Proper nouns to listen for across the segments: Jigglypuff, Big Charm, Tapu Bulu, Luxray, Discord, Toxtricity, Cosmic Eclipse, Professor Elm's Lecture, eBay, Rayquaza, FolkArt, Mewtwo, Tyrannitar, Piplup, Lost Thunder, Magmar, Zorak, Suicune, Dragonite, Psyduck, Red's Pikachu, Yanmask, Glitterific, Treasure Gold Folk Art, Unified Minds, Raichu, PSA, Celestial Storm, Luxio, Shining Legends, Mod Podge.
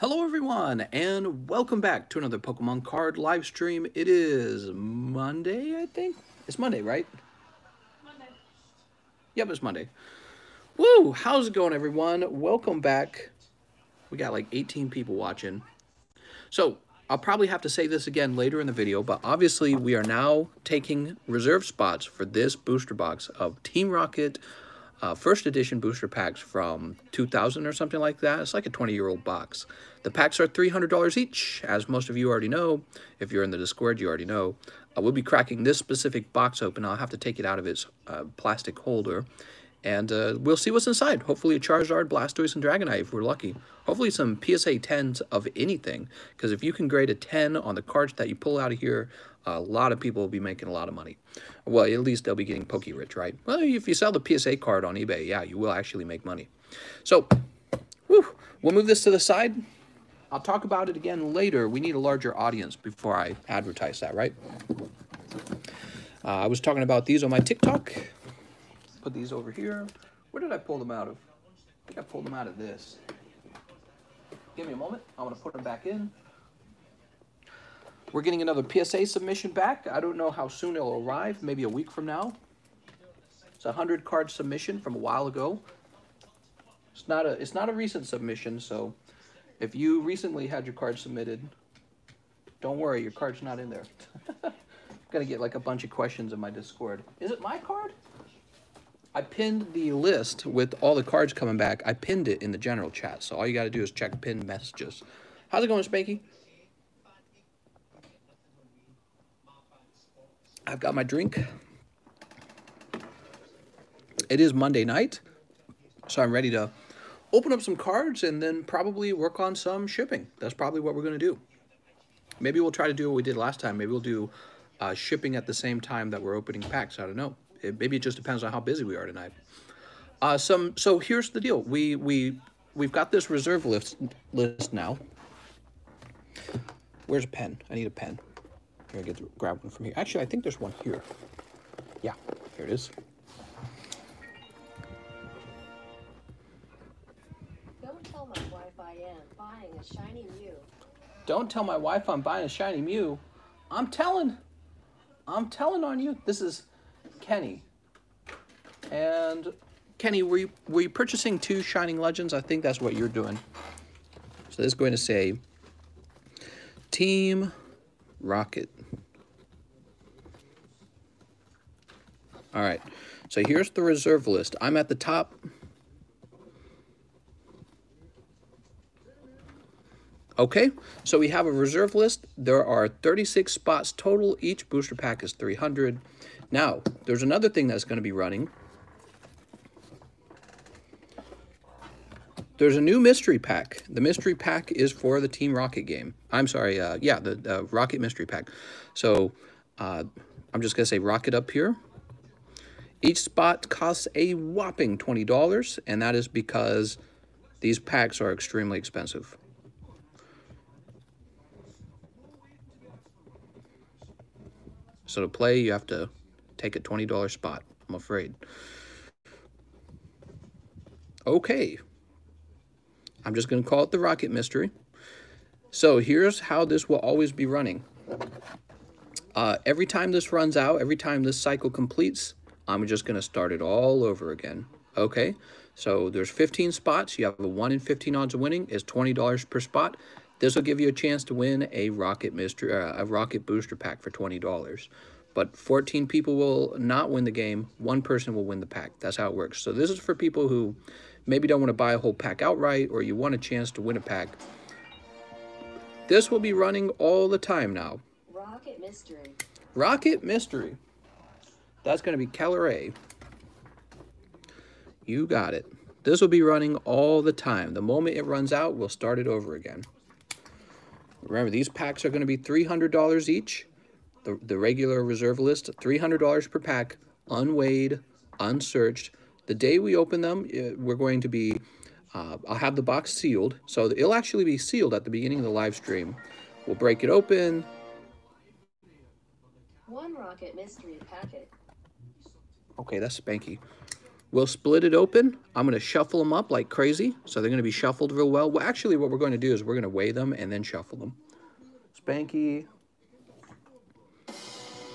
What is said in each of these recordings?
Hello everyone, and welcome back to another Pokemon card live stream. It is Monday, I think? It's Monday, right? Monday. Yep, it's Monday. Woo! How's it going, everyone? Welcome back. We got like 18 people watching. So, I'll probably have to say this again later in the video, but obviously we are now taking reserve spots for this booster box of Team Rocket first edition booster packs from 2000 or something like that. It's like a 20-year-old box. The packs are $300 each, as most of you already know. If you're in the Discord, you already know. I will be cracking this specific box open. I'll have to take it out of its plastic holder, and we'll see what's inside. Hopefully a Charizard, Blastoise, and Dragonite if we're lucky. Hopefully some PSA 10s of anything, because if you can grade a 10 on the cards that you pull out of here, a lot of people will be making a lot of money. Well, at least they'll be getting Poké-Rich, right? Well, if you sell the PSA card on eBay, yeah, you will actually make money. So, we'll move this to the side. I'll talk about it again later. We need a larger audience before I advertise that, right? I was talking about these on my TikTok. Put these over here. Where did I pull them out of? I think I pulled them out of this. Give me a moment. I'm going to put them back in. We're getting another PSA submission back. I don't know how soon it'll arrive, maybe a week from now. It's a 100-card submission from a while ago. It's not a recent submission, so if you recently had your card submitted, don't worry, your card's not in there. I'm gonna get like a bunch of questions in my Discord. Is it my card? I pinned the list with all the cards coming back. I pinned it in the general chat, so all you gotta do is check pinned messages. How's it going, Spanky? I've got my drink. It is Monday night, so I'm ready to open up some cards and then probably work on some shipping. That's probably what we're going to do. Maybe we'll try to do what we did last time. Maybe we'll do shipping at the same time that we're opening packs. I don't know. Maybe it just depends on how busy we are tonight. So here's the deal. We've got this reserve list now. Where's a pen? I need a pen. I'm going to grab one from here. Actually, I think there's one here. Yeah, here it is. Don't tell my wife I am buying a shiny Mew. Don't tell my wife I'm buying a shiny Mew. I'm telling on you. This is Kenny. And Kenny, were you purchasing 2 Shining Legends? I think that's what you're doing. So this is going to say Team Rocket. All right, so here's the reserve list. I'm at the top. Okay, so we have a reserve list. There are 36 spots total. Each booster pack is 300. Now, there's another thing that's going to be running. There's a new mystery pack. The mystery pack is for the Team Rocket game. I'm sorry, yeah, the Rocket mystery pack. So I'm just going to say Rocket up here. Each spot costs a whopping $20, and that is because these packs are extremely expensive. So to play, you have to take a $20 spot, I'm afraid. Okay. I'm just going to call it the Rocket Mystery. So here's how this will always be running. Every time this runs out, every time this cycle completes, I'm just going to start it all over again. Okay, so there's 15 spots. You have a 1 in 15 odds of winning. It's $20 per spot. This will give you a chance to win a Rocket Mystery, a Rocket Booster Pack for $20. But 14 people will not win the game. 1 person will win the pack. That's how it works. So this is for people who maybe don't want to buy a whole pack outright, or you want a chance to win a pack. This will be running all the time now. Rocket Mystery. Rocket Mystery. That's going to be Keller A. You got it. This will be running all the time. The moment it runs out, we'll start it over again. Remember, these packs are going to be $300 each. The regular reserve list, $300 per pack, unweighed, unsearched. The day we open them, we're going to be, I'll have the box sealed. So it'll actually be sealed at the beginning of the live stream. We'll break it open. One Rocket Mystery packet. Okay, that's Spanky. We'll split it open. I'm going to shuffle them up like crazy. So they're going to be shuffled real well. Well, actually, what we're going to do is we're going to weigh them and then shuffle them. Spanky.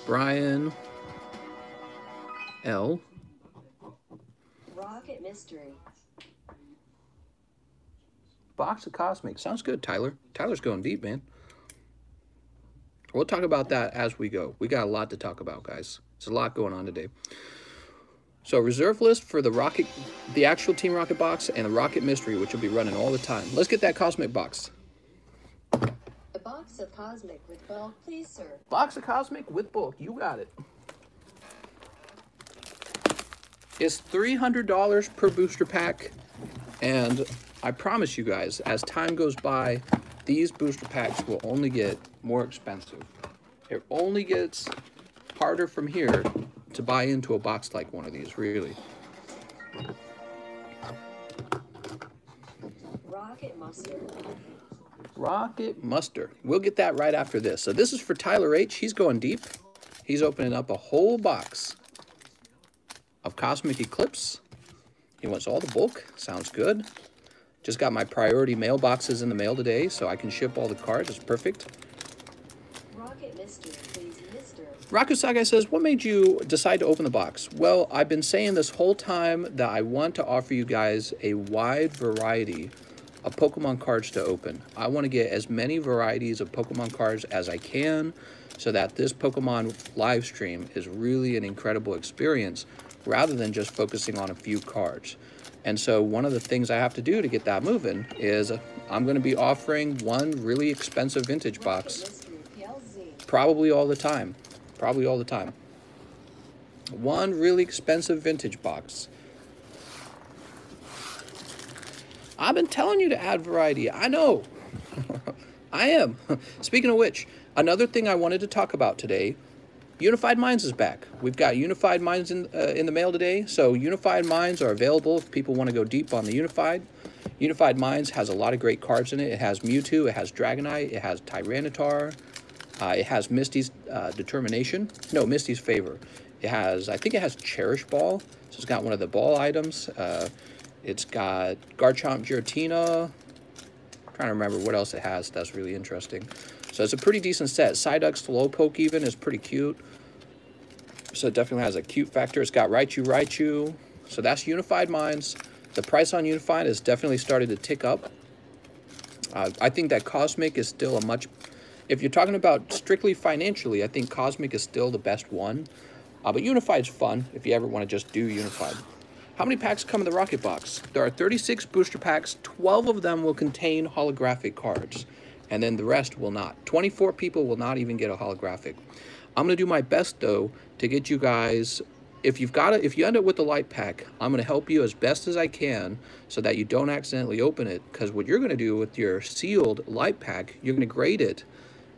Brian. L. Rocket Mystery. Box of Cosmic. Sounds good, Tyler. Tyler's going deep, man. We'll talk about that as we go. We got a lot to talk about, guys. There's a lot going on today. So reserve list for the Rocket, the actual Team Rocket box, and the Rocket Mystery, which will be running all the time. Let's get that Cosmic box. A box of Cosmic with bulk, please, sir. Box of Cosmic with bulk. You got it. It's $300 per booster pack, and I promise you guys, as time goes by, these booster packs will only get more expensive. It only gets harder from here to buy into a box like one of these, really. Rocket Mustard. Rocket Mustard. We'll get that right after this. So this is for Tyler H. He's going deep. He's opening up a whole box of Cosmic Eclipse. He wants all the bulk. Sounds good. Just got my priority mailboxes in the mail today, so I can ship all the cards. It's perfect. Rocket Mystery, please, Mister. Rakusagai says, what made you decide to open the box? Well, I've been saying this whole time that I want to offer you guys a wide variety of Pokemon cards to open. I want to get as many varieties of Pokemon cards as I can so that this Pokemon live stream is really an incredible experience rather than just focusing on a few cards. And so one of the things I have to do to get that moving is I'm going to be offering one really expensive vintage box probably all the time. Probably all the time. One really expensive vintage box. I've been telling you to add variety. I know. I am. Speaking of which, another thing I wanted to talk about today, Unified Minds is back. We've got Unified Minds in the mail today. So Unified Minds are available if people want to go deep on the Unified. Unified Minds has a lot of great cards in it. It has Mewtwo, it has Dragonite, it has Tyrannitar, it has Misty's Misty's Favor. It has, I think it has Cherish Ball. So it's got one of the ball items. It's got Garchomp, Giratina. I'm trying to remember what else it has that's really interesting. So it's a pretty decent set. Psyduck, Slowpoke even is pretty cute. So it definitely has a cute factor. It's got Raichu. So that's Unified Minds. The price on Unified has definitely started to tick up. I think that Cosmic is still a much... If you're talking about strictly financially, I think Cosmic is still the best one. But Unified's fun if you ever want to just do Unified. How many packs come in the Rocket Box? There are 36 booster packs. 12 of them will contain holographic cards. And then the rest will not. 24 people will not even get a holographic. I'm going to do my best, though, to get you guys, if you end up with the light pack, I'm going to help you as best as I can so that you don't accidentally open it. Because what you're going to do with your sealed light pack, you're going to grade it.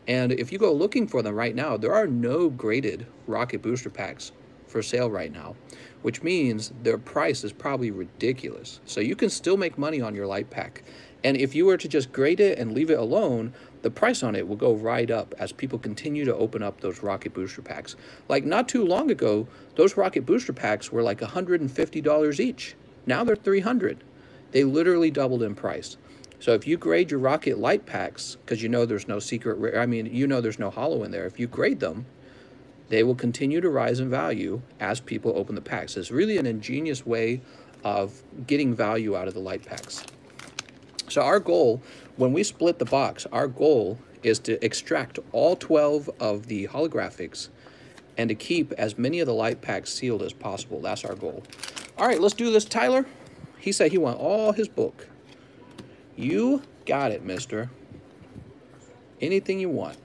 And if you go looking for them right now, there are no graded Rocket Booster Packs for sale right now, which means their price is probably ridiculous. So you can still make money on your light pack. And if you were to just grade it and leave it alone, the price on it will go right up as people continue to open up those Rocket Booster Packs. Like not too long ago, those Rocket Booster Packs were like $150 each. Now they're $300. They literally doubled in price. So if you grade your Rocket Light Packs, because you know there's no secret, there's no hollow in there. If you grade them, they will continue to rise in value as people open the packs. It's really an ingenious way of getting value out of the light packs. So our goal, when we split the box, our goal is to extract all 12 of the holographics and to keep as many of the light packs sealed as possible. That's our goal. All right, let's do this, Tyler. He said he wants all his bulk. You got it, mister. Anything you want.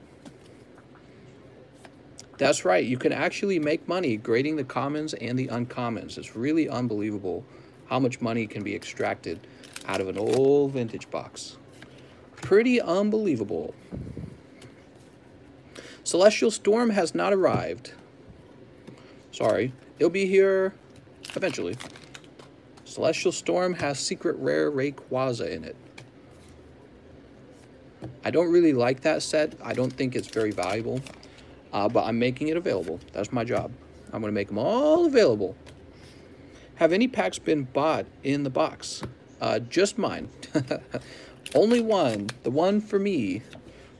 That's right. You can actually make money grading the commons and the uncommons. It's really unbelievable how much money can be extracted out of an old vintage box. Pretty unbelievable. Celestial Storm has not arrived. Sorry, it'll be here eventually. Celestial Storm has secret rare Rayquaza in it. I don't really like that set. I don't think it's very valuable, but I'm making it available. That's my job. I'm going to make them all available. Have any packs been bought in the box? Just mine. Only one. The one for me.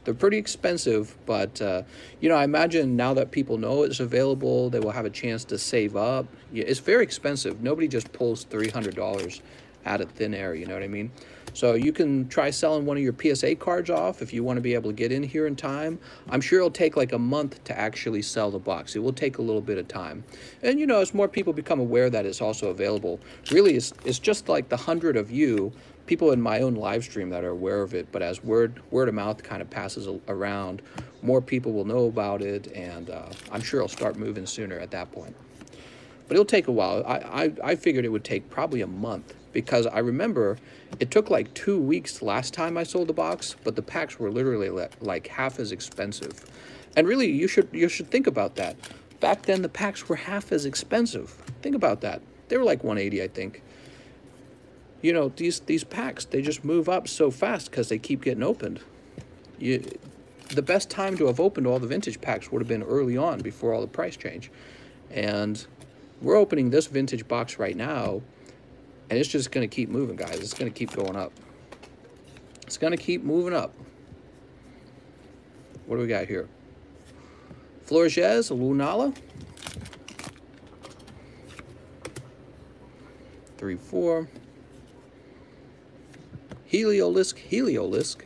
They're pretty expensive, but, you know, I imagine now that people know it's available, they will have a chance to save up. Yeah, it's very expensive. Nobody just pulls $300 out of thin air, you know what I mean? So you can try selling one of your PSA cards off if you want to be able to get in here in time. I'm sure it'll take like a month to actually sell the box. It will take a little bit of time. And, you know, as more people become aware that it's also available, really it's just like the 100 of you people in my own live stream that are aware of it, but as word of mouth kind of passes around, more people will know about it, and I'm sure it'll start moving sooner at that point. But it'll take a while. I figured it would take probably a month, because I remember it took like 2 weeks last time I sold the box, but the packs were literally like half as expensive. And really, you should think about that. Back then, the packs were half as expensive. Think about that. They were like 180, I think. You know, these packs, they just move up so fast because they keep getting opened. The best time to have opened all the vintage packs would have been early on before all the price change. And we're opening this vintage box right now, and it's just going to keep moving, guys. It's going to keep going up. It's going to keep moving up. What do we got here? Florges, Lunala. 3-4. Heliolisk, Heliolisk.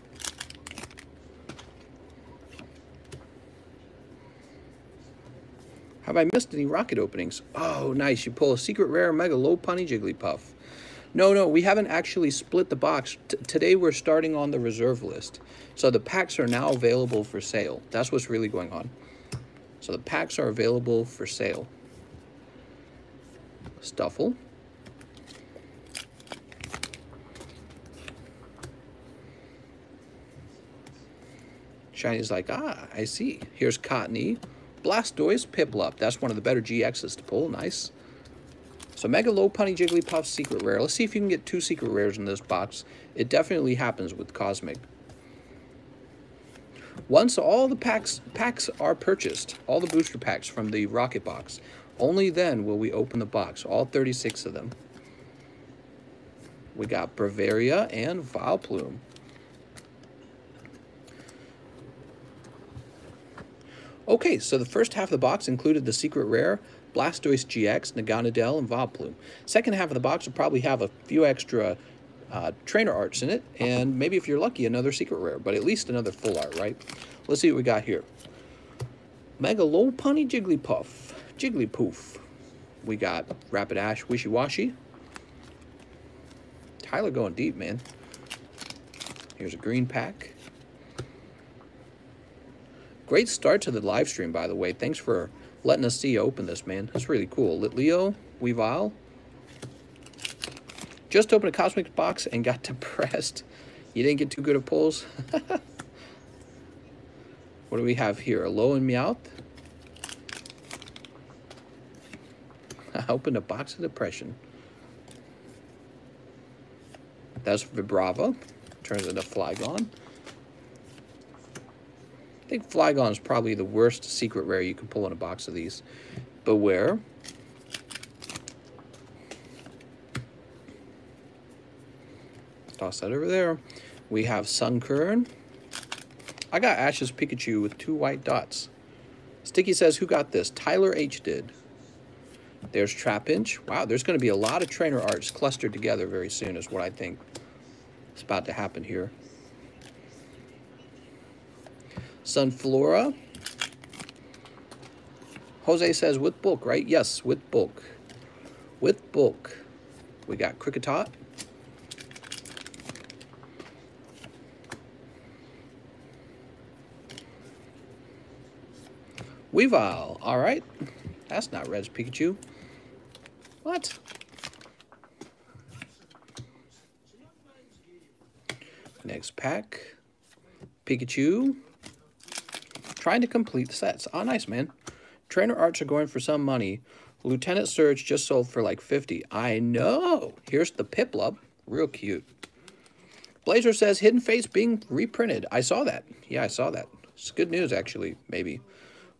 Have I missed any Rocket openings? Oh, nice. You pull a secret rare Mega Lopunny Jigglypuff. No, we haven't actually split the box. Today we're starting on the reserve list. So the packs are now available for sale. That's what's really going on. So the packs are available for sale. Stuffle. Shiny's like, ah, I see. Here's Cottony. Blastoise, Piplup. That's one of the better GXs to pull. Nice. So Mega Lopunny Jigglypuff Secret Rare. Let's see if you can get 2 Secret Rares in this box. It definitely happens with Cosmic. Once all the packs are purchased, all the booster packs from the Rocket box, only then will we open the box, all 36 of them. We got Braveria and Vileplume. Okay, so the first half of the box included the Secret Rare, Blastoise GX, Naganadel, and Vileplume. Second half of the box will probably have a few extra trainer arts in it, and maybe if you're lucky, another Secret Rare, but at least another full art, right? Let's see what we got here. Mega Lopunny Jigglypuff. Jigglypoof. We got Rapidash Wishy-Washy. Tyler going deep, man. Here's a green pack. Great start to the live stream, by the way. Thanks for letting us see you open this, man. That's really cool. Litleo, Weavile. Just opened a Cosmic box and got depressed. You didn't get too good of pulls. What do we have here? Alolan and Meowth. I opened a box of depression. That's Vibrava. Turns into Flygon. I think Flygon is probably the worst secret rare you can pull in a box of these. Beware. Toss that over there. We have Sunkern. I got Ash's Pikachu with 2 white dots. Sticky says, who got this? Tyler H. did. There's Trapinch. Wow, there's going to be a lot of trainer arts clustered together very soon is what I think is about to happen here. Sunflora. Jose says with bulk, right? Yes, with bulk. With bulk. We got Cricketot. Weavile. All right. That's not Red's Pikachu. What? Next pack. Pikachu. Trying to complete sets. Oh, nice, man. Trainer arts are going for some money. Lieutenant Surge just sold for like 50. I know. Here's the Piplup. Real cute. Blazer says, Hidden Fates being reprinted. I saw that. Yeah, I saw that. It's good news, actually, maybe.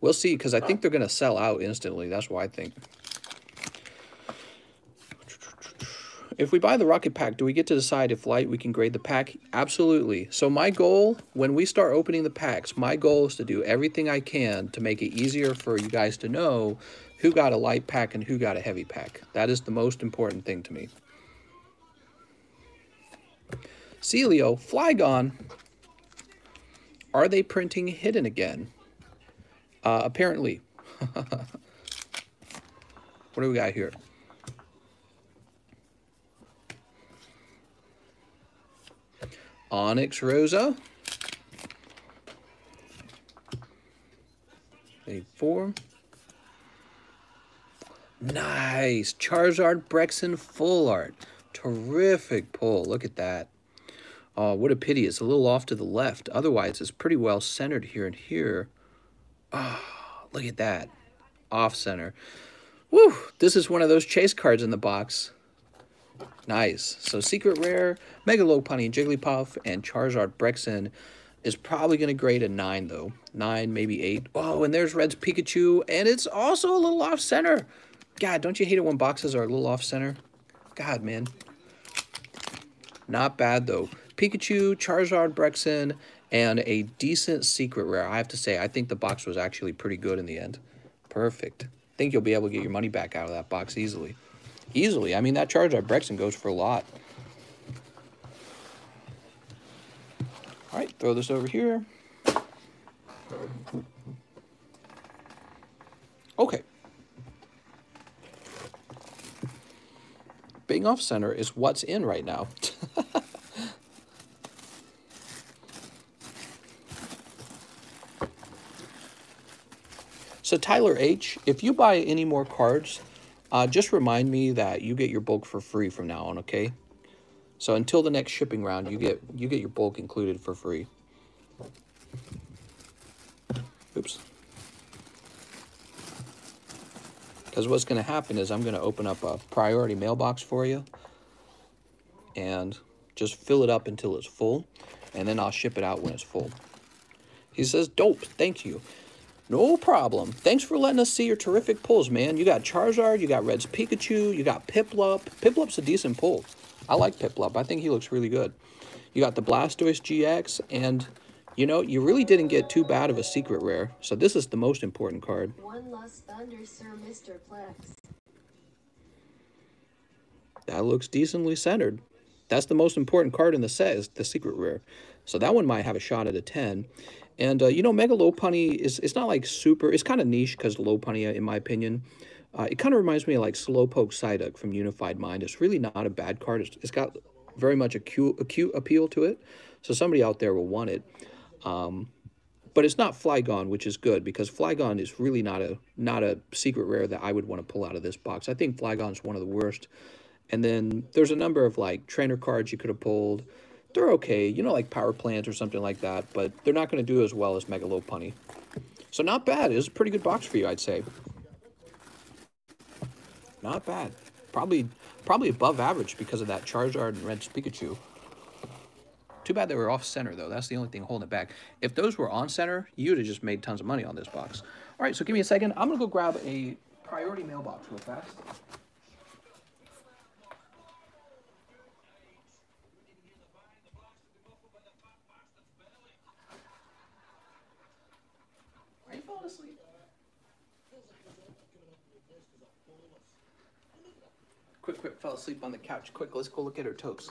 We'll see, because I think they're going to sell out instantly. That's what I think. If we buy the Rocket Pack, do we get to decide if light we can grade the pack? Absolutely. So my goal, when we start opening the packs, my goal is to do everything I can to make it easier for you guys to know who got a light pack and who got a heavy pack. That is the most important thing to me. Celio, Flygon. Are they printing Hidden again? Apparently. What do we got here? Onyx Rosa. A four. Nice. Charizard Brexen full art. Terrific pull. Look at that. Oh, what a pity. It's a little off to the left. Otherwise, it's pretty well centered here and here. Oh, look at that. Off center. Woo! This is one of those chase cards in the box. Nice. So Secret Rare, Mega Lopunny, Jigglypuff, and Charizard Brexen is probably going to grade a 9, though. 9, maybe 8. Oh, and there's Red's Pikachu, and it's also a little off-center. God, don't you hate it when boxes are a little off-center? God, man. Not bad, though. Pikachu, Charizard Brexen, and a decent Secret Rare. I have to say, I think the box was actually pretty good in the end. Perfect. Think you'll be able to get your money back out of that box easily. Easily. I mean, that Charizard Brexen goes for a lot. All right, throw this over here. Okay. Being off center is what's in right now. So Tyler H., if you buy any more cards, just remind me that you get your bulk for free from now on, okay? So until the next shipping round, you get your bulk included for free. Oops. Because what's going to happen is I'm going to open up a priority mailbox for you and just fill it up until it's full, and then I'll ship it out when it's full. He says, dope, thank you. No problem. Thanks for letting us see your terrific pulls, man. You got Charizard, you got Red's Pikachu, you got Piplup. Piplup's a decent pull. I like Piplup. I think he looks really good. You got the Blastoise GX, and, you know, you really didn't get too bad of a Secret Rare. So this is the most important card. One Lost Thunder, Sir Mr. Plex. That looks decently centered. That's the most important card in the set, is the Secret Rare. So that one might have a shot at a 10. And, you know, Mega Lopunny it's not, like, super... It's kind of niche because Lopunny, in my opinion, it kind of reminds me of, like, Slowpoke Psyduck from Unified Mind. It's really not a bad card. It's got very much acute appeal to it, so somebody out there will want it. But it's not Flygon, which is good, because Flygon is really not a Secret Rare that I would want to pull out of this box. I think Flygon's one of the worst. And then there's a number of, like, trainer cards you could have pulled. They're okay, you know, like Power Plants or something like that, but they're not going to do as well as Mega Lopunny. So not bad. It was a pretty good box for you, I'd say. Not bad. Probably above average because of that Charizard and Red's Pikachu. Too bad they were off-center, though. That's the only thing holding it back. If those were on-center, you'd have just made tons of money on this box. All right, so give me a second. I'm going to go grab a priority mailbox real fast. Quick, fell asleep on the couch. Quick, let's go look at her toes.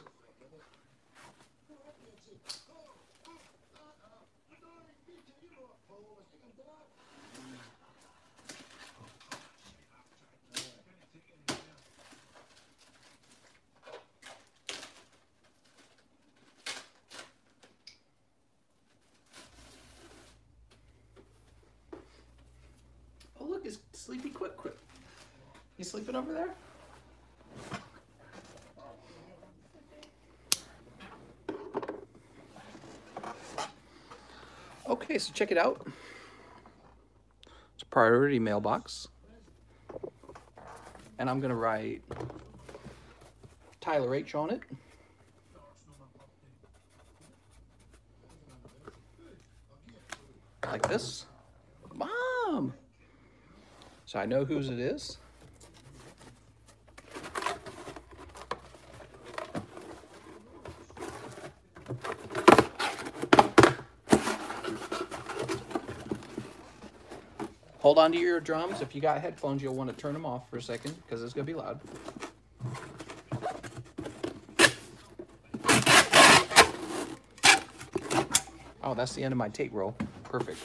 Oh, look, it's sleepy Quick. You sleeping over there? Okay, so check it out. It's a priority mailbox. And I'm going to write Tyler H. on it. Like this. Mom! So I know whose it is. Hold on to your drums. If you got headphones, you'll want to turn them off for a second because it's going to be loud. Oh, that's the end of my tape roll. Perfect.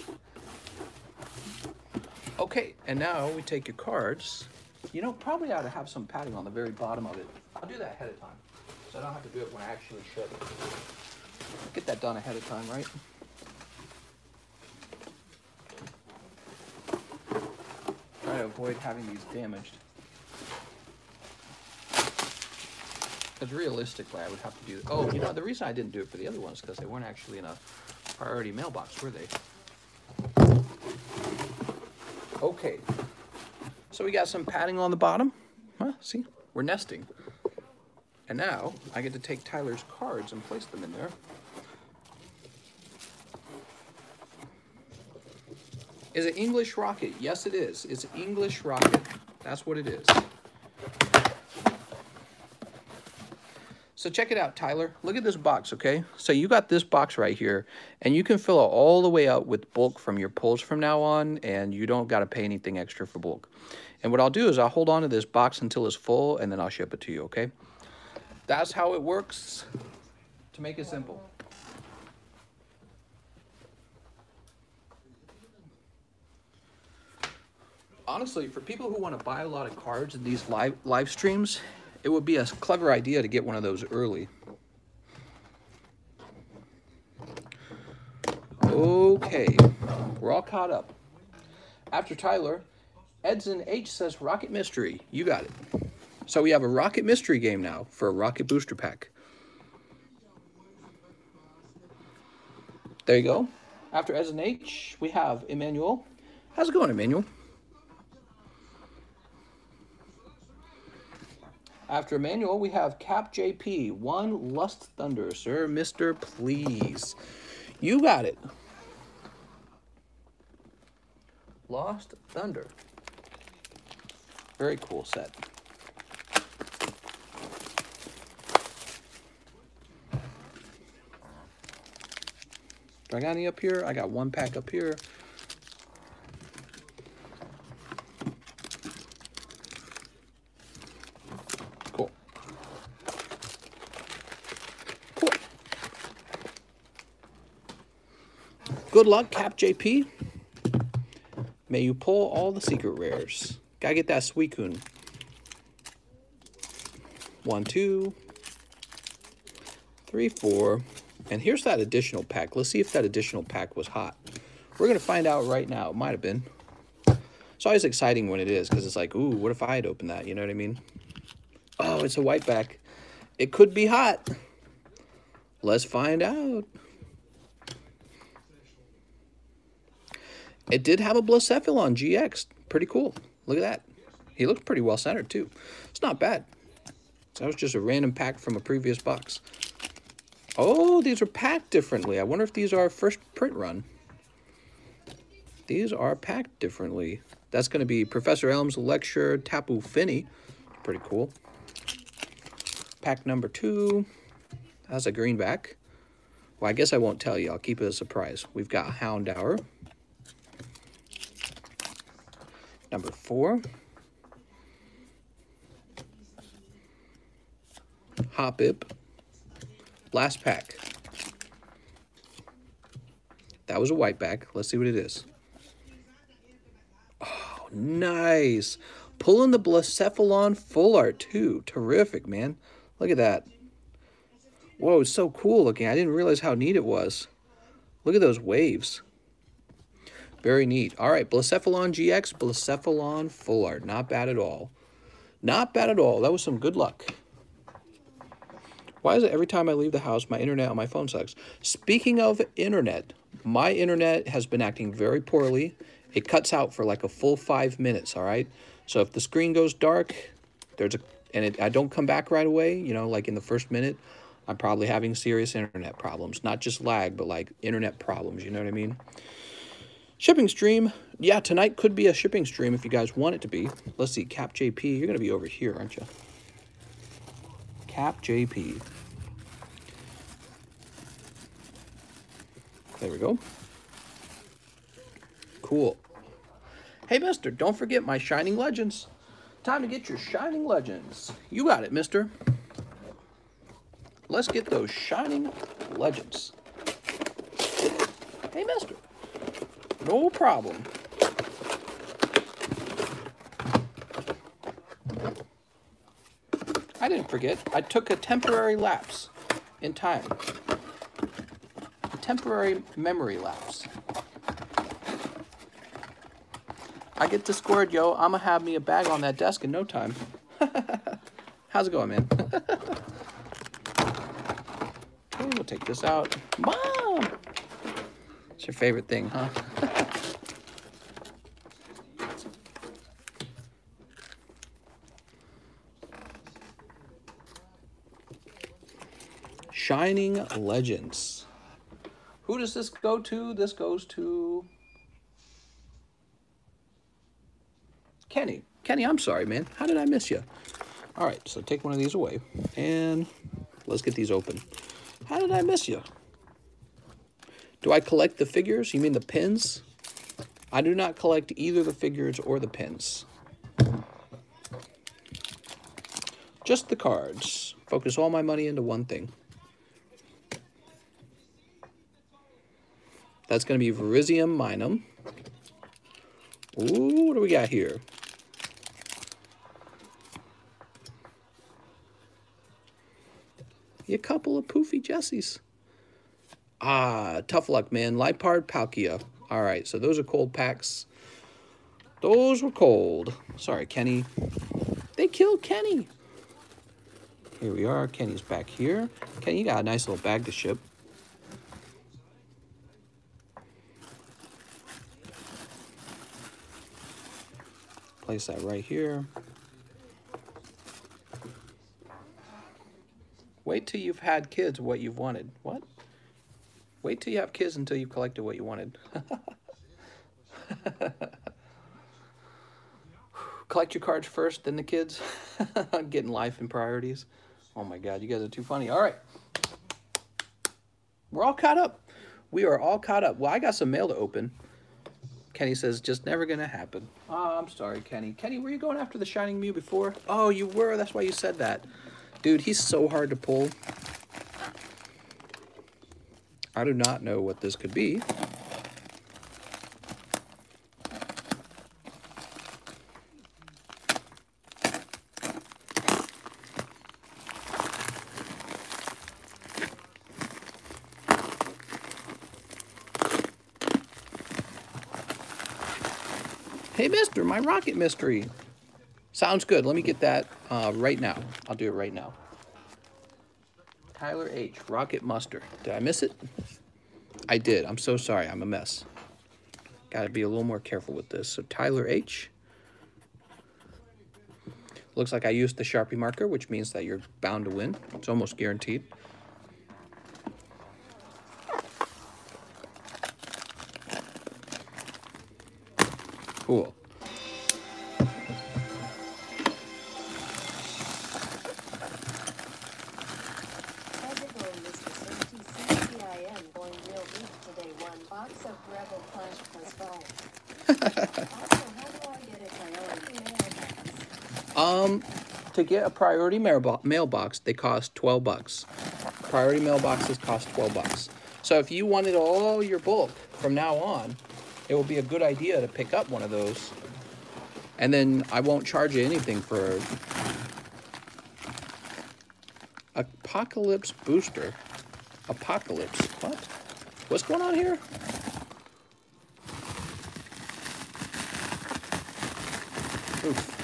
Okay, and now we take your cards. You know, probably ought to have some padding on the very bottom of it. I'll do that ahead of time, so I don't have to do it when I actually should. Get that done ahead of time, right? Try to avoid having these damaged. Because realistically, I would have to do... Oh, you know, the reason I didn't do it for the other ones because they weren't actually in a priority mailbox, were they? Okay. So we got some padding on the bottom. Huh? See? We're nesting. And now, I get to take Tyler's cards and place them in there. Is it English Rocket? Yes, it is. It's English Rocket. That's what it is. So check it out, Tyler. Look at this box, okay? So you got this box right here, and you can fill it all the way up with bulk from your pulls from now on, and you don't got to pay anything extra for bulk. And what I'll do is I'll hold on to this box until it's full, and then I'll ship it to you, okay? That's how it works, to make it simple. Honestly, for people who want to buy a lot of cards in these live streams, it would be a clever idea to get one of those early. Okay, we're all caught up. After Tyler, Edson H says Rocket Mystery. You got it. So we have a Rocket Mystery game now for a Rocket Booster Pack. There you go. After Edson H, we have Emmanuel. How's it going, Emmanuel? After Emmanuel, we have Cap JP, one Lost Thunder, sir, Mr. Please. You got it. Lost Thunder. Very cool set. Do I got any up here? I got one pack up here. Good luck, Cap JP. May you pull all the secret rares. Gotta get that Suicune. 1, 2, 3, 4. And here's that additional pack. Let's see if that additional pack was hot. We're gonna find out right now. It might have been. It's always exciting when it is, because it's like, ooh, what if I had opened that? You know what I mean? Oh, it's a white back. It could be hot. Let's find out. It did have a Blacephalon GX. Pretty cool. Look at that. He looked pretty well centered, too. It's not bad. That was just a random pack from a previous box. Oh, these are packed differently. I wonder if these are first print run. These are packed differently. That's going to be Professor Elm's lecture, Tapu Fini. Pretty cool. Pack number 2. That's a greenback. Well, I guess I won't tell you. I'll keep it a surprise. We've got Houndour. Number 4, Hoppip, last pack. That was a white back. Let's see what it is. Oh, nice. Pulling the Blacephalon Full Art, too. Terrific, man. Look at that. Whoa, it's so cool looking. I didn't realize how neat it was. Look at those waves. Very neat. All right, Blacephalon GX, Blacephalon Full Art. Not bad at all. Not bad at all. That was some good luck. Why is it every time I leave the house, my internet on my phone sucks? Speaking of internet, my internet has been acting very poorly. It cuts out for like a full 5 minutes, all right? So if the screen goes dark, I don't come back right away, you know, like in the first minute, I'm probably having serious internet problems. Not just lag, but like internet problems, you know what I mean? Shipping stream. Yeah, tonight could be a shipping stream if you guys want it to be. Let's see, Cap JP. You're going to be over here, aren't you? Cap JP. There we go. Cool. Hey, mister, don't forget my Shining Legends. Time to get your Shining Legends. You got it, mister. Let's get those Shining Legends. Hey, mister. No problem. I didn't forget. I took a temporary lapse in time. A temporary memory lapse. I get Discord, yo. I'ma have me a bag on that desk in no time. How's it going, man? Okay, we'll take this out. Mom! It's your favorite thing, huh? Shining Legends. Who does this go to? This goes to... Kenny. Kenny, I'm sorry, man. How did I miss you? All right, so take one of these away, and let's get these open. How did I miss you? Do I collect the figures? You mean the pins? I do not collect either the figures or the pins. Just the cards. Focus all my money into one thing. That's going to be Virizion Minun. Ooh, what do we got here? A couple of poofy Jessies. Ah, tough luck, man. Lipard, Palkia. All right, so those are cold packs. Those were cold. Sorry, Kenny. They killed Kenny. Here we are. Kenny's back here. Kenny, you got a nice little bag to ship. Place that right here. Wait till you've had kids what you've wanted. What? Wait till you have kids until you've collected what you wanted. Collect your cards first, then the kids. I'm getting life and priorities. Oh my God, you guys are too funny. All right. We're all caught up. We are all caught up. Well, I got some mail to open. Kenny says, just never going to happen. Oh, I'm sorry, Kenny. Kenny, were you going after the Shining Mew before? Oh, you were. That's why you said that. Dude, he's so hard to pull. I do not know what this could be. Hey, mister, my rocket mystery. Sounds good. Let me get that right now. I'll do it right now. Tyler H. Rocket Mustard. Did I miss it? I did. I'm so sorry. I'm a mess. Got to be a little more careful with this. So Tyler H. Looks like I used the Sharpie marker, which means that you're bound to win. It's almost guaranteed. Cool. To get a priority mailbox, they cost $12. Priority mailboxes cost $12. So if you wanted all your bulk from now on, it would be a good idea to pick up one of those. And then I won't charge you anything for Apocalypse Booster. Apocalypse. What? What's going on here? Oof.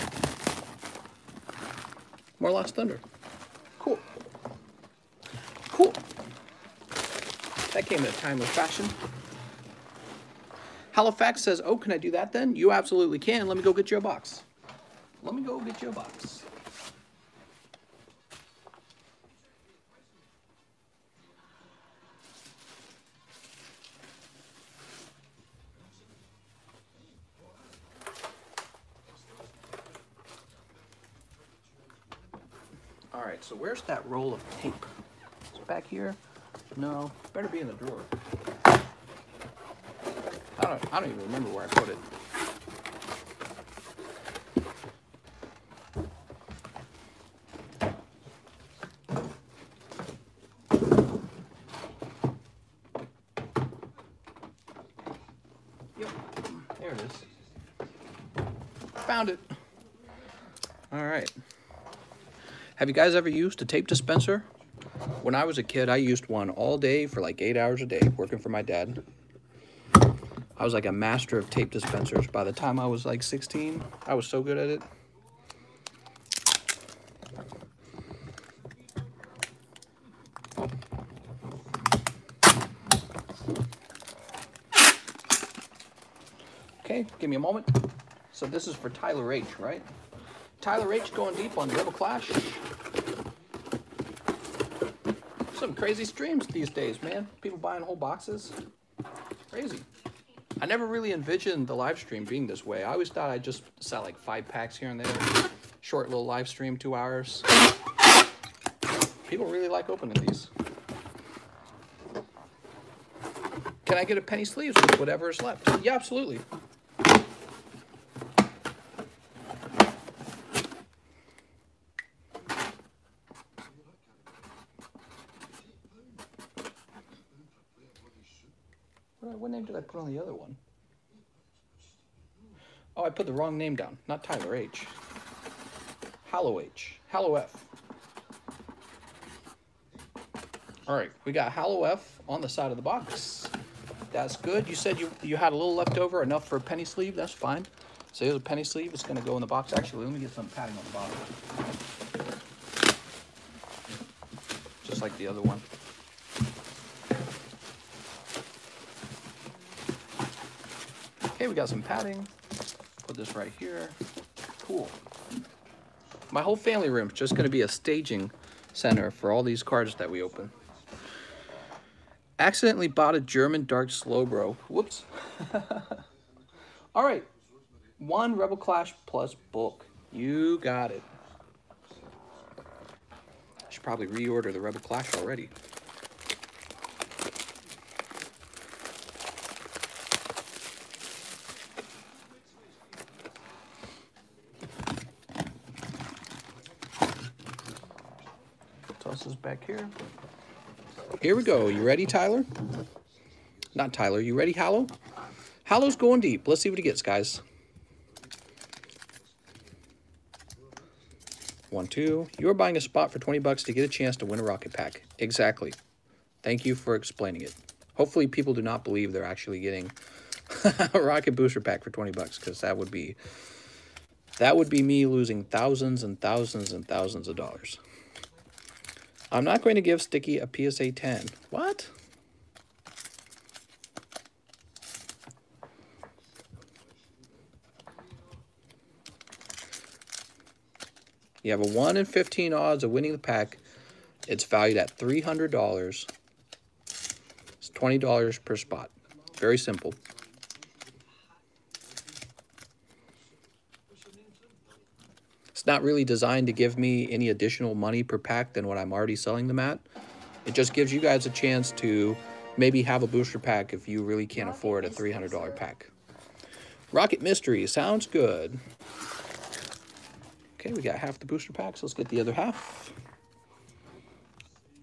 More Lost Thunder. Cool. Cool. That came in a timely fashion. Halifax says, oh, can I do that then? You absolutely can. Let me go get you a box. Let me go get you a box. So where's that roll of tape? Is it back here? No, better be in the drawer. I don't even remember where I put it. Yep. There it is. Found it. All right. Have you guys ever used a tape dispenser? When I was a kid, I used one all day for like 8 hours a day working for my dad. I was like a master of tape dispensers. By the time I was like 16, I was so good at it. Okay, give me a moment. So this is for Tyler H, right? Tyler H going deep on Double Clash. Some crazy streams these days, man. People buying whole boxes. Crazy. I never really envisioned the live stream being this way. I always thought I'd just sell like 5 packs here and there. Short little live stream, 2 hours. People really like opening these. Can I get a penny sleeves with whatever is left? Yeah, absolutely. What name did I put on the other one? Oh, I put the wrong name down. Not Tyler H. Hallow H. Hallow F. All right, we got Hallow F on the side of the box. That's good. You said you had a little left over, enough for a penny sleeve. That's fine. So here's a penny sleeve. It's going to go in the box. Actually, let me get some padding on the bottom. Just like the other one. Okay, we got some padding. Put this right here. Cool. My whole family room is just going to be a staging center for all these cards that we open. Accidentally bought a German Dark Slowbro. Whoops. All right. One Rebel Clash plus book. You got it. I should probably reorder the Rebel Clash already. Back here. Here we go. You ready, Tyler? Not Tyler. You ready, Hallow? Hallow's going deep. Let's see what he gets, guys. 1, 2. You're buying a spot for 20 bucks to get a chance to win a rocket pack. Exactly. Thank you for explaining it. Hopefully people do not believe they're actually getting a rocket booster pack for 20 bucks, because that would be me losing thousands and thousands and thousands of dollars. I'm not going to give Sticky a PSA 10. What? You have a 1 in 15 odds of winning the pack. It's valued at $300. It's $20 per spot. Very simple. Not really designed to give me any additional money per pack than what I'm already selling them at. It just gives you guys a chance to maybe have a booster pack if you really can't afford a $300 pack. Rocket Mystery sounds good. Okay, we got half the booster packs. Let's get the other half.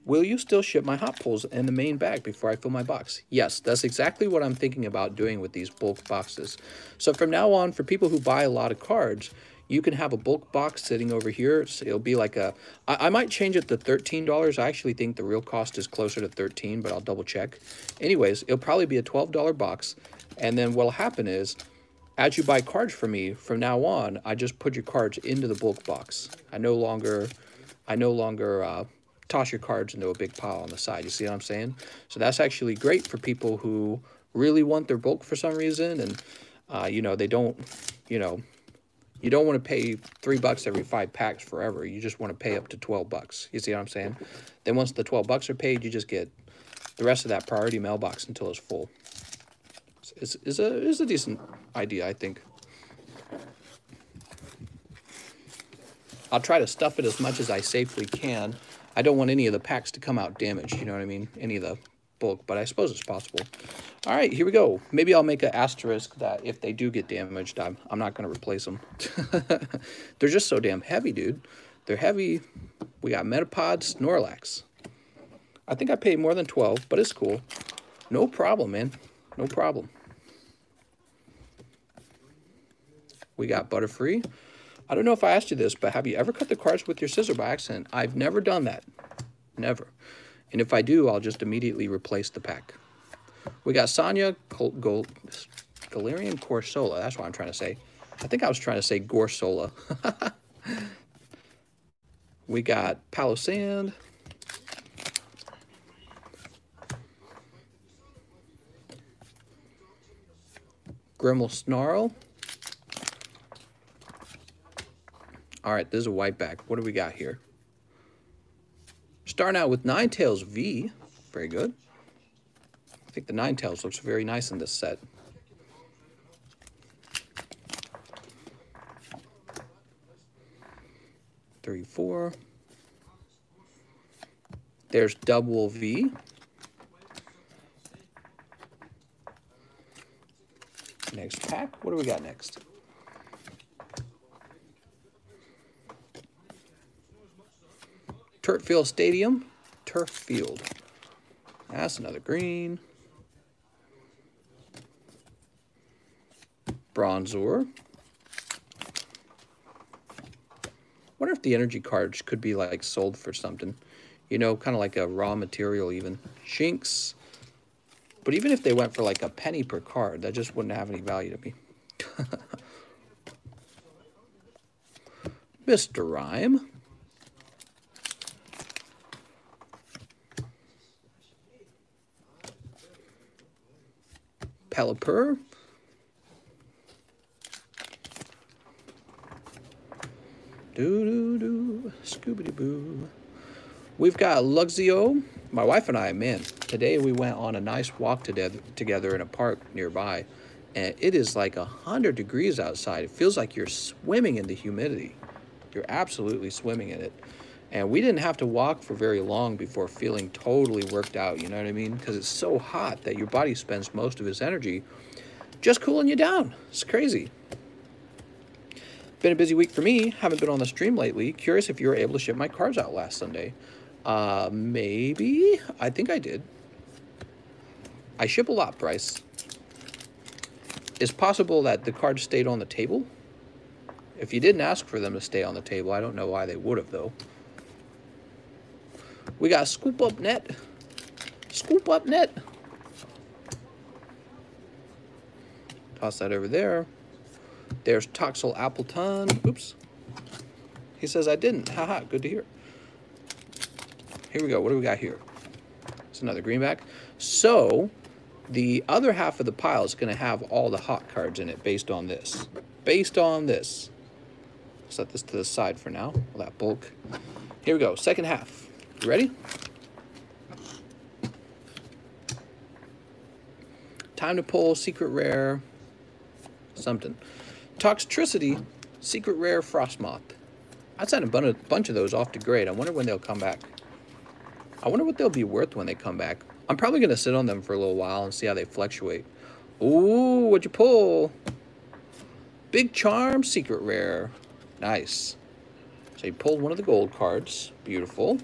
Will you still ship my hot pulls in the main bag before I fill my box? Yes, that's exactly what I'm thinking about doing with these bulk boxes. So from now on, for people who buy a lot of cards, you can have a bulk box sitting over here. So it'll be like I might change it to $13. I actually think the real cost is closer to $13, but I'll double check. Anyways, it'll probably be a $12 box. And then what'll happen is, as you buy cards from me, from now on, I just put your cards into the bulk box. I no longer toss your cards into a big pile on the side. You see what I'm saying? So that's actually great for people who really want their bulk for some reason. And, you know, they don't, you know, you don't want to pay $3 every 5 packs forever. You just want to pay up to 12 bucks. You see what I'm saying? Then once the 12 bucks are paid, you just get the rest of that priority mailbox until it's full. It's a decent idea, I think. I'll try to stuff it as much as I safely can. I don't want any of the packs to come out damaged, you know what I mean? Any of the bulk, but I suppose it's possible. All right, here we go. Maybe I'll make an asterisk that if they do get damaged, I'm not going to replace them. They're just so damn heavy, dude. They're heavy. We got Metapod, Snorlax. I think I paid more than 12, but it's cool. No problem, man. No problem. We got Butterfree. I don't know if I asked you this, but have you ever cut the cards with your scissor by accident? I've never done that. Never. And if I do, I'll just immediately replace the pack. We got Sonya, Galarian Corsola. That's what I'm trying to say. I think I was trying to say Gorsola. We got Palosand. Grimmel Snarl. All right, this is a white back. What do we got here? Starting out with Ninetales V. Very good. I think the Ninetales looks very nice in this set. Three, four. There's Dubwool V. Next pack. What do we got next? Turffield Stadium. Turffield. That's another green. Bronzor. Wonder if the energy cards could be like sold for something. You know, kind of like a raw material even. Shinx. But even if they went for like a penny per card, that just wouldn't have any value to me. Mr. Rhyme. Pelipper. Doo-doo-doo. Scooby-doo-boo. We've got Luxio. My wife and I, man, today we went on a nice walk together in a park nearby, and it is like 100 degrees outside. It feels like you're swimming in the humidity. You're absolutely swimming in it. And we didn't have to walk for very long before feeling totally worked out, you know what I mean? Because it's so hot that your body spends most of its energy just cooling you down. It's crazy. Been a busy week for me. Haven't been on the stream lately. Curious if you were able to ship my cards out last Sunday. Maybe? I think I did. I ship a lot, Bryce. It's possible that the cards stayed on the table. If you didn't ask for them to stay on the table, I don't know why they would have, though. We got Scoop Up Net. Scoop Up Net. Toss that over there. There's Toxel Appleton. Oops. He says I didn't. Haha, good to hear. Here we go. What do we got here? It's another greenback. So, the other half of the pile is going to have all the hot cards in it based on this. Based on this. Set this to the side for now. All that bulk. Here we go. Second half. You ready? Time to pull secret rare something. Toxtricity, secret rare Frostmoth. I sent a bunch of those off to grade. I wonder when they'll come back. I wonder what they'll be worth when they come back. I'm probably going to sit on them for a little while and see how they fluctuate. Ooh, what'd you pull? Big Charm, secret rare. Nice. So you pulled one of the gold cards. Beautiful.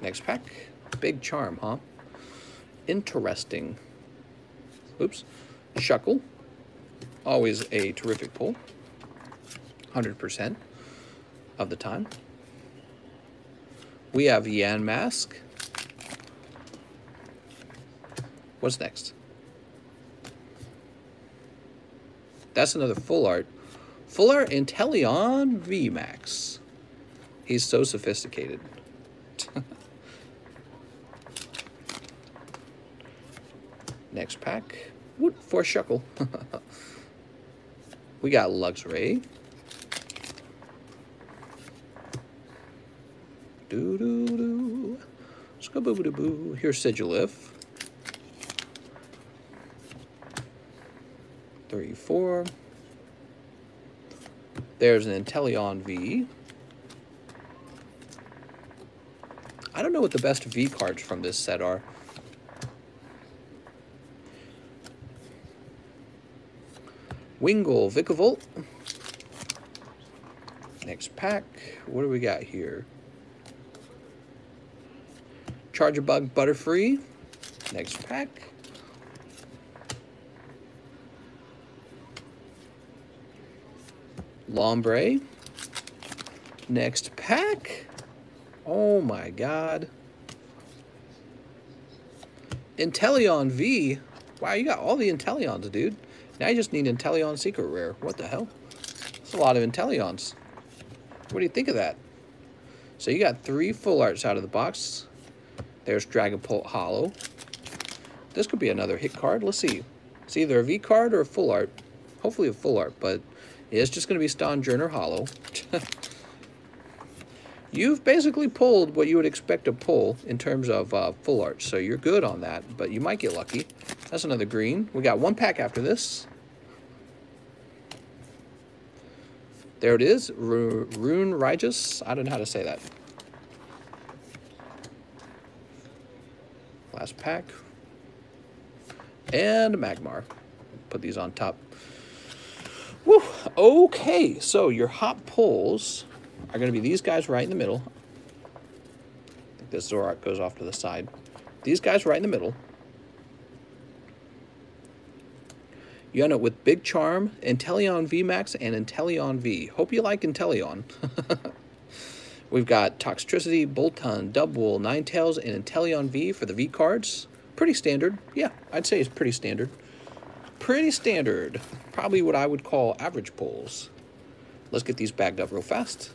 Next pack. Big Charm, huh? Interesting. Oops. Shuckle. Always a terrific pull. 100% of the time. We have Yanmask. What's next? That's another full art. Full art Inteleon VMAX. He's so sophisticated. Next pack. Whoop, for Shuckle. We got Luxray. Doo doo doo. Scaboo doo boo. Here's Sigilyph. 3, 4. There's an Inteleon V. I don't know what the best V cards from this set are. Wingull, Vikavolt. Next pack. What do we got here? Chargebug, Butterfree. Next pack. Lombre. Next pack. Oh my god. Inteleon V. Wow, you got all the Inteleons, dude. Now you just need Inteleon Secret Rare. What the hell? That's a lot of Inteleons. What do you think of that? So you got 3 full arts out of the box. There's Dragapult Hollow. This could be another hit card. Let's see. It's either a V card or a full art. Hopefully a full art, but it's just going to be Stonjourner Hollow. You've basically pulled what you would expect to pull in terms of full arts, so you're good on that, but you might get lucky. That's another green. We got one pack after this. There it is, Rune Rigis. I don't know how to say that. Last pack. And Magmar. Put these on top. Woo! Okay, so your hot pulls are going to be these guys right in the middle. I think this Zorak goes off to the side. These guys right in the middle. You end up with Big Charm, Inteleon VMAX, and Inteleon V. Hope you like Inteleon. We've got Toxtricity, Bolton, Dubwool, Ninetales, and Inteleon V for the V cards. Pretty standard. Yeah, I'd say it's pretty standard. Pretty standard. Probably what I would call average pulls. Let's get these bagged up real fast.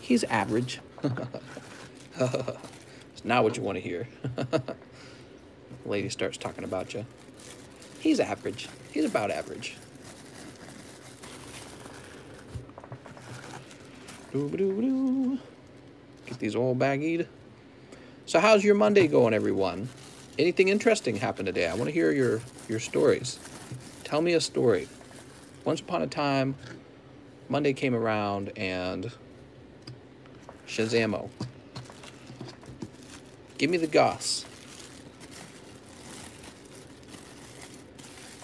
He's average. It's not what you want to hear. Lady starts talking about you. He's average. He's about average. Doo-ba-doo-ba-doo. Get these all baggied. So how's your Monday going, everyone? Anything interesting happened today? I want to hear your stories. Tell me a story. Once upon a time, Monday came around and Shazamo. Give me the goss.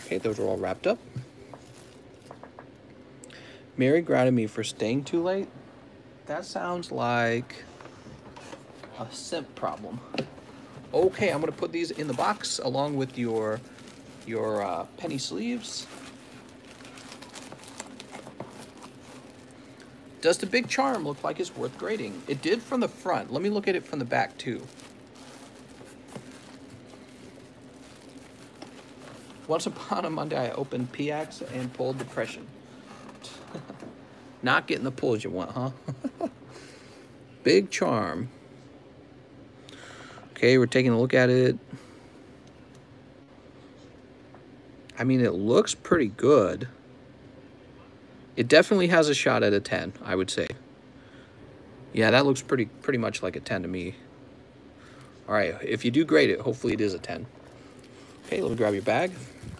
Okay, those are all wrapped up. Mary grounded me for staying too late. That sounds like a simp problem. Okay, I'm gonna put these in the box along with your penny sleeves. Does the Big Charm look like it's worth grading? It did from the front. Let me look at it from the back too. Once upon a Monday, I opened PX and pulled Depression. Not getting the pulls you want, huh? Big Charm. Okay, we're taking a look at it. I mean, it looks pretty good. It definitely has a shot at a 10, I would say. Yeah, that looks pretty much like a 10 to me. All right, if you do grade it, hopefully it is a 10. Okay, let me grab your bag.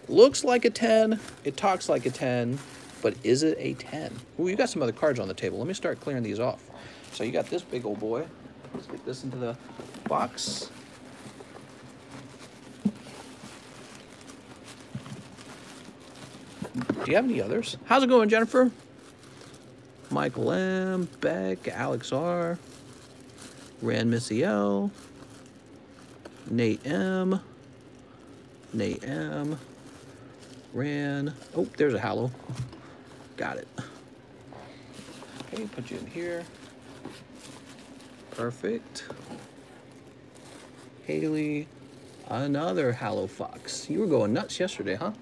Looks like a 10. It talks like a 10. But is it a 10? Ooh, you got some other cards on the table. Let me start clearing these off. So you got this big old boy. Let's get this into the box. Do you have any others? How's it going, Jennifer? Michael M, Beck, Alex R, Ran Missy L, Nate M, Nate M, Ran. Oh, there's a Hallow. Got it. Okay, put you in here. Perfect. Haley, another Hallow Fox. You were going nuts yesterday, huh?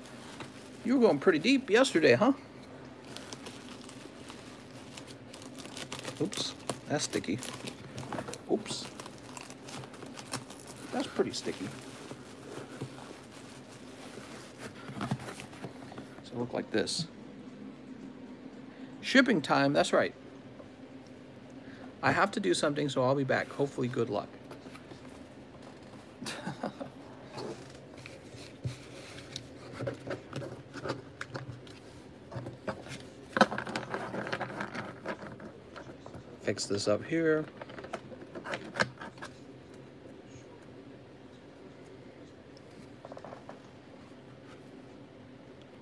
You were going pretty deep yesterday, huh? Oops, that's sticky. Oops. That's pretty sticky. So look like this. Shipping time, that's right. I have to do something, so I'll be back. Hopefully, good luck. Fix this up here.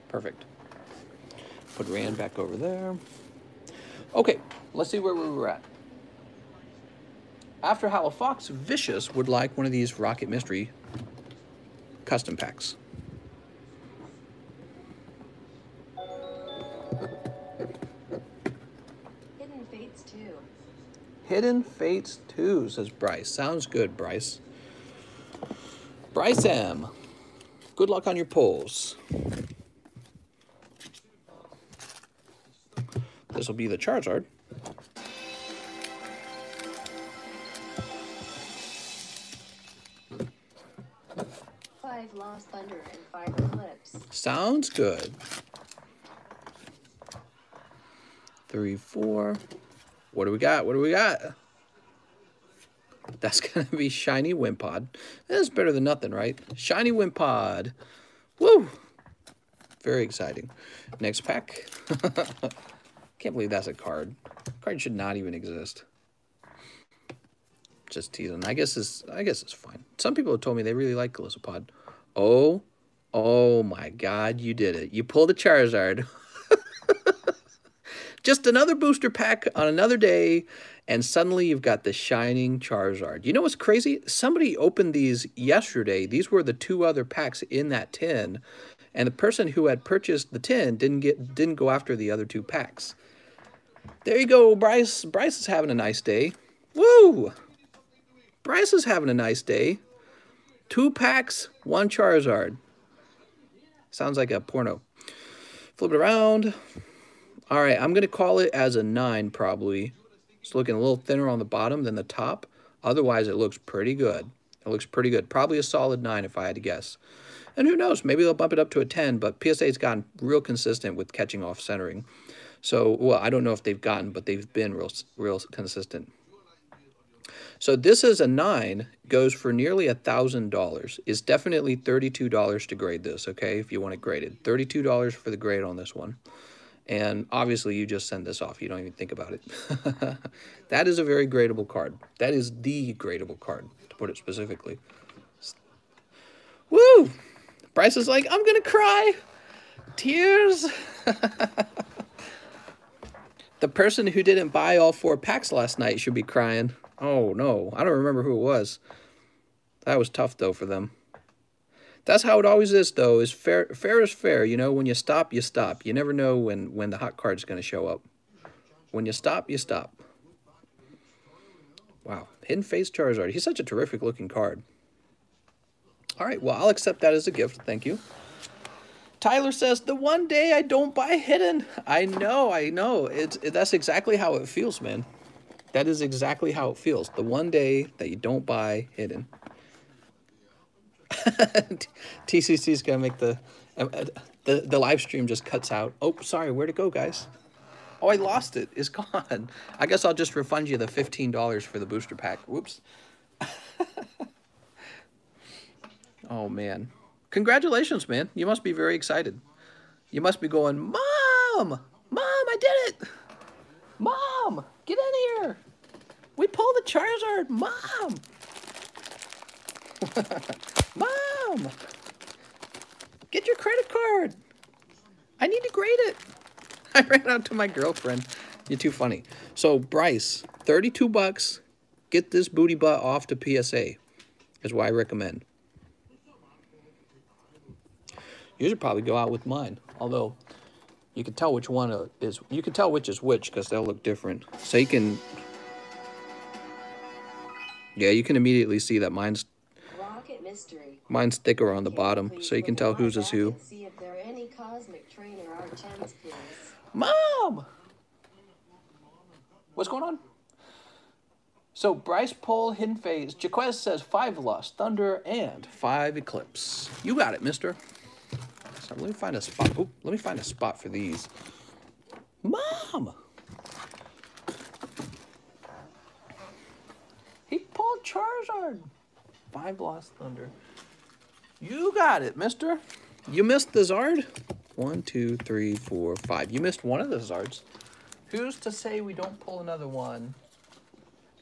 Perfect. Put Rand back over there. Okay, let's see where we were at. After Hallow Fox, Vicious would like one of these Rocket Mystery custom packs. Hidden Fates 2, says Bryce. Sounds good, Bryce. Bryce M, good luck on your polls. This will be the Charizard. Five Lost Thunder and five Eclipse. Sounds good. 3, 4. What do we got? What do we got? That's going to be Shiny Wimpod. That's better than nothing, right? Shiny Wimpod. Woo! Very exciting. Next pack. Can't believe that's a card. Card should not even exist. Just teasing. I guess it's fine. Some people have told me they really like Glissapod. Oh my God! You did it. You pulled a Charizard. Just another booster pack on another day, and suddenly you've got the Shining Charizard. You know what's crazy? Somebody opened these yesterday. These were the two other packs in that tin, and the person who had purchased the tin didn't go after the other two packs. There you go, Bryce. Bryce is having a nice day. Woo! Bryce is having a nice day. 2 packs, 1 Charizard. Sounds like a porno. Flip it around. All right, I'm going to call it as a 9 probably. It's looking a little thinner on the bottom than the top. Otherwise, it looks pretty good. It looks pretty good. Probably a solid 9 if I had to guess. And who knows, maybe they'll bump it up to a 10, but PSA's gotten real consistent with catching off centering. So, well, I don't know if they've gotten, but they've been real consistent. So this is a 9, goes for nearly $1,000. It's definitely $32 to grade this, okay, if you want it graded. $32 for the grade on this one. And obviously, you just send this off. You don't even think about it. That is a very gradable card. That is the gradable card, to put it specifically. Woo! Bryce is like, I'm going to cry. Tears. The person who didn't buy all 4 packs last night should be crying. Oh, no. I don't remember who it was. That was tough, though, for them. That's how it always is, though, is fair is fair. You know, when you stop, you stop. You never know when the hot card's going to show up. When you stop, you stop. Wow. Hidden Fates Charizard. He's such a terrific-looking card. All right, well, I'll accept that as a gift. Thank you. Tyler says, the one day I don't buy Hidden. I know. That's exactly how it feels, man. That is exactly how it feels. The one day that you don't buy Hidden. TCC's gonna make the live stream just cuts out. Oh, sorry, where'd it go, guys? Oh, I lost it. It's gone. I guess I'll just refund you the $15 for the booster pack. Whoops. Oh, man. Congratulations, man. You must be very excited. You must be going, Mom! Mom, I did it! Mom, get in here! We pulled the Charizard! Mom! Mom! Get your credit card! I need to grade it! I ran out to my girlfriend. You're too funny. So, Bryce, 32 bucks. Get this booty butt off to PSA is what I recommend. You should probably go out with mine. Although, you can tell which one is... You can tell which is which because they'll look different. So you can... Yeah, you can immediately see that mine's... Mine's thicker on the bottom, so you can tell whose is who. Mom! What's going on? So, Bryce Pole, Hidden Fates. Jaquez says 5 Lost Thunder and 5 Eclipse. You got it, mister. So, let me find a spot. Oop, let me find a spot for these. Mom! He pulled Charizard. 5 Lost Thunder. You got it, mister. You missed the Zard. 1, 2, 3, 4, 5. You missed one of the Zards. Who's to say we don't pull another one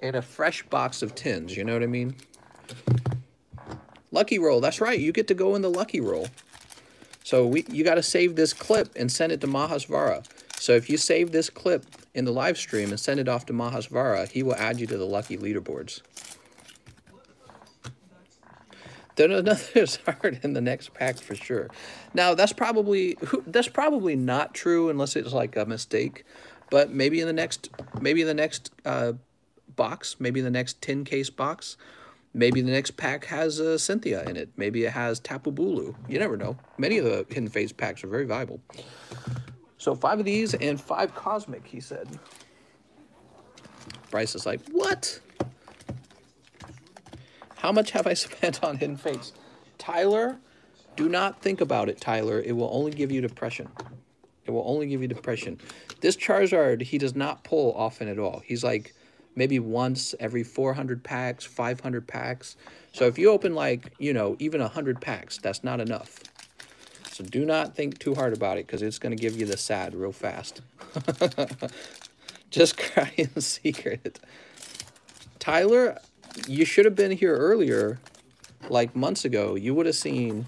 in a fresh box of tins? You know what I mean? Lucky roll. That's right. You get to go in the lucky roll. So you got to save this clip and send it to Mahasvara. So if you save this clip in the live stream and send it off to Mahasvara, he will add you to the lucky leaderboards. There's another Zard in the next pack for sure. Now, that's probably not true unless it's like a mistake. But maybe in the next box, maybe the next 10-case box, maybe the next pack has Cynthia in it. Maybe it has Tapu Bulu. You never know. Many of the Hidden Fates packs are very viable. So 5 of these and 5 Cosmic, he said. Bryce is like, what? How much have I spent on Hidden Fates? Tyler, do not think about it, Tyler. It will only give you depression. It will only give you depression. This Charizard, he does not pull often at all. He's like maybe once every 400 packs, 500 packs. So if you open like, you know, even 100 packs, that's not enough. So do not think too hard about it because it's going to give you the sad real fast. Just cry in secret. Tyler, you should have been here earlier, like months ago. You would have seen...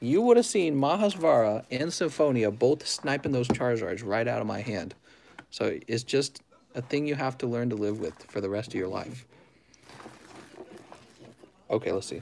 You would have seen Mahasvara and Symphonia both sniping those Charizards right out of my hand. So it's just a thing you have to learn to live with for the rest of your life. Okay, let's see.